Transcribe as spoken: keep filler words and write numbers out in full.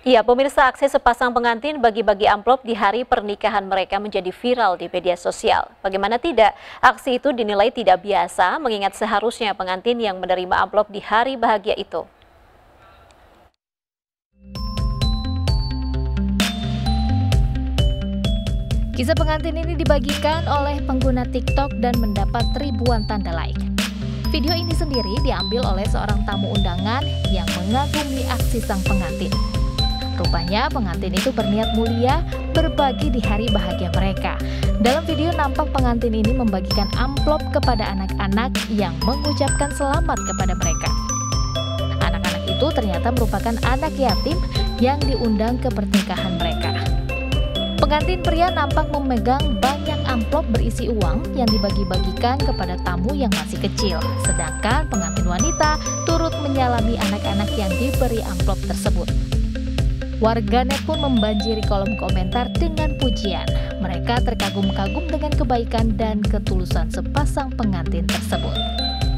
Iya, pemirsa, aksi sepasang pengantin bagi-bagi amplop di hari pernikahan mereka menjadi viral di media sosial. Bagaimana tidak, aksi itu dinilai tidak biasa mengingat seharusnya pengantin yang menerima amplop di hari bahagia itu. Kisah pengantin ini dibagikan oleh pengguna TikTok dan mendapat ribuan tanda like. Video ini sendiri diambil oleh seorang tamu undangan yang mengagumi aksi sang pengantin. Rupanya pengantin itu berniat mulia berbagi di hari bahagia mereka. Dalam video nampak pengantin ini membagikan amplop kepada anak-anak yang mengucapkan selamat kepada mereka. Anak-anak itu ternyata merupakan anak yatim yang diundang ke pernikahan mereka. Pengantin pria nampak memegang banyak amplop berisi uang yang dibagi-bagikan kepada tamu yang masih kecil. Sedangkan pengantin wanita turut menyalami anak-anak yang diberi amplop tersebut. Warganet pun membanjiri kolom komentar dengan pujian. Mereka terkagum-kagum dengan kebaikan dan ketulusan sepasang pengantin tersebut.